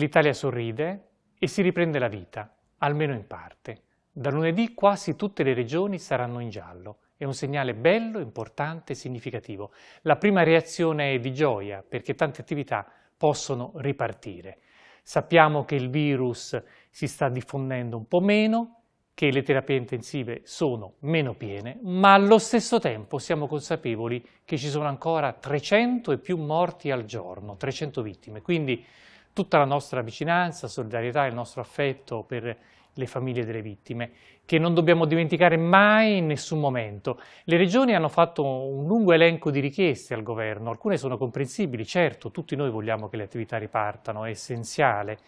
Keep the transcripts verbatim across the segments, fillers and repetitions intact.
L'Italia sorride e si riprende la vita, almeno in parte. Da lunedì quasi tutte le regioni saranno in giallo. È un segnale bello, importante e significativo. La prima reazione è di gioia, perché tante attività possono ripartire. Sappiamo che il virus si sta diffondendo un po' meno, che le terapie intensive sono meno piene, ma allo stesso tempo siamo consapevoli che ci sono ancora trecento e più morti al giorno, trecento vittime. Quindi tutta la nostra vicinanza, solidarietà e il nostro affetto per le famiglie delle vittime, che non dobbiamo dimenticare mai in nessun momento. Le regioni hanno fatto un lungo elenco di richieste al governo, alcune sono comprensibili, certo, tutti noi vogliamo che le attività ripartano, è essenziale.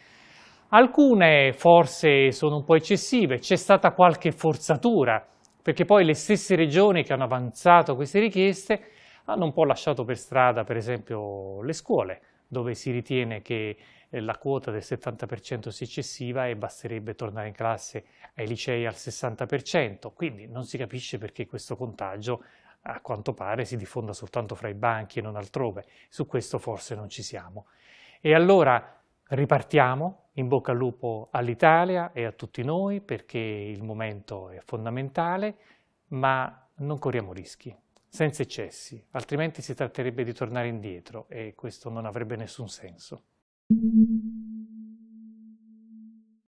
Alcune forse sono un po' eccessive, c'è stata qualche forzatura, perché poi le stesse regioni che hanno avanzato queste richieste hanno un po' lasciato per strada, per esempio, le scuole, dove si ritiene che la quota del settanta per cento sia eccessiva e basterebbe tornare in classe ai licei al sessanta per cento, quindi non si capisce perché questo contagio a quanto pare si diffonda soltanto fra i banchi e non altrove. Su questo forse non ci siamo. E allora ripartiamo, in bocca al lupo all'Italia e a tutti noi, perché il momento è fondamentale, ma non corriamo rischi, senza eccessi, altrimenti si tratterebbe di tornare indietro e questo non avrebbe nessun senso.